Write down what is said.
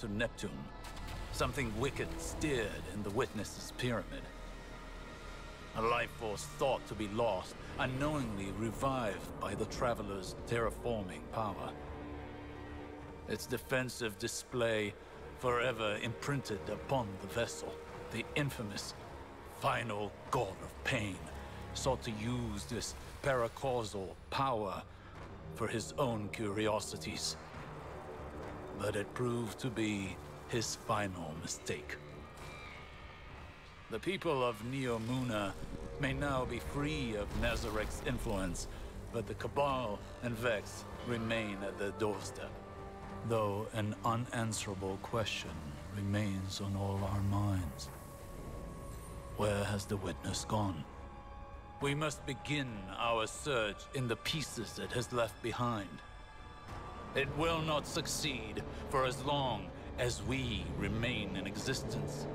to Neptune. Something wicked stirred in the Witness's pyramid. A life force thought to be lost, unknowingly revived by the Traveler's terraforming power. Its defensive display forever imprinted upon the vessel. The infamous final god of pain sought to use this paracausal power for his own curiosities. But it proved to be his final mistake. The people of Neomuna may now be free of Nazarek's influence, but the Cabal and Vex remain at their doorstep. Though an unanswerable question remains on all our minds. Where has the Witness gone? We must begin our search in the pieces it has left behind. It will not succeed for as long as we remain in existence.